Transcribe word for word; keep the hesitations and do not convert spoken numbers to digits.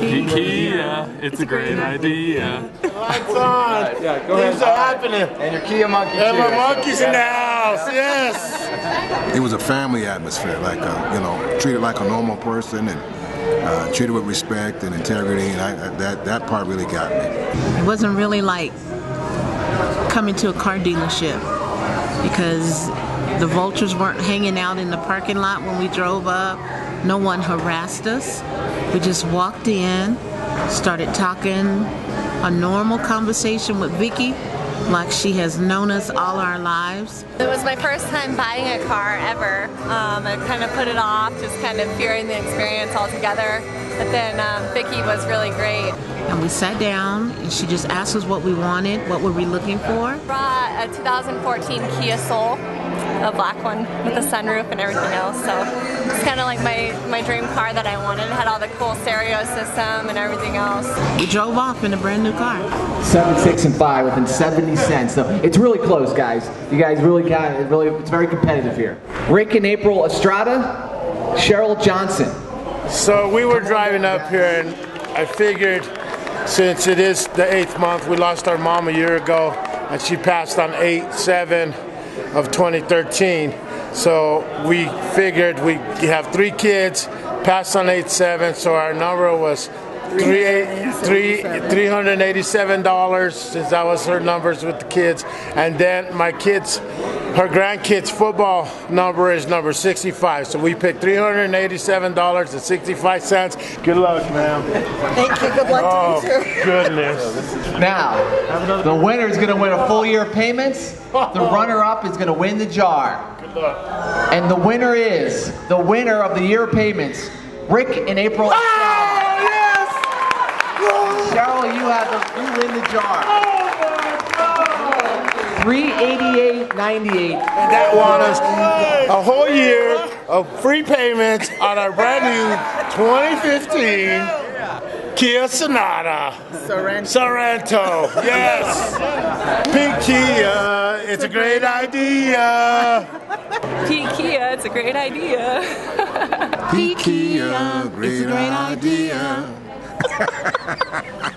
Kia, it's, it's a great, great idea. idea. Lights on. Right. Yeah, go ahead. Things are happening. And your Kia monkey. And my monkey's in the house. Yes. It was a family atmosphere, like a, you know, treated like a normal person and uh, treated with respect and integrity. And I, that that part really got me. It wasn't really like coming to a car dealership because the vultures weren't hanging out in the parking lot when we drove up. No one harassed us. We just walked in, started talking a normal conversation with Vicki, like she has known us all our lives. It was my first time buying a car ever. Um, I kind of put it off, just kind of fearing the experience altogether. But then um, Vicki was really great. And we sat down and she just asked us what we wanted, what were we looking for. I brought a two thousand fourteen Kia Soul. A black one with the sunroof and everything else, so it's kind of like my, my dream car that I wanted. It had all the cool stereo system and everything else. We drove off in a brand new car. seven, six, and five within seventy cents, so it's really close, guys. You guys really got it. Really, it's very competitive here. Rick and April Estrada, Cheryl Johnson. So we were driving up here and I figured since it is the eighth month, we lost our mom a year ago and she passed on eight seven of twenty thirteen, so we figured we have three kids, passed on eight seven, so our number was three hundred eighty-seven dollars, since that was her numbers with the kids. And then my kids, her grandkids' football number is number sixty-five, so we picked three hundred eighty-seven dollars and sixty-five cents. Good luck, ma'am. Thank you, good luck oh, to you too. Goodness. Now, the winner is going to win a full year of payments, the runner-up is going to win the jar. Good luck. And the winner is, the winner of the year of payments, Rick and April. Ah! Cheryl, you have the, you win the jar. Oh three eighty-eight ninety-eight. And that won us a whole year of free payments on our brand new twenty fifteen Kia Sonata. Sorrento. Sorrento. Yes. Pink Kia. It's a great idea. Pink Kia. It's a great idea. Pink Kia. Great idea. Ha ha ha ha.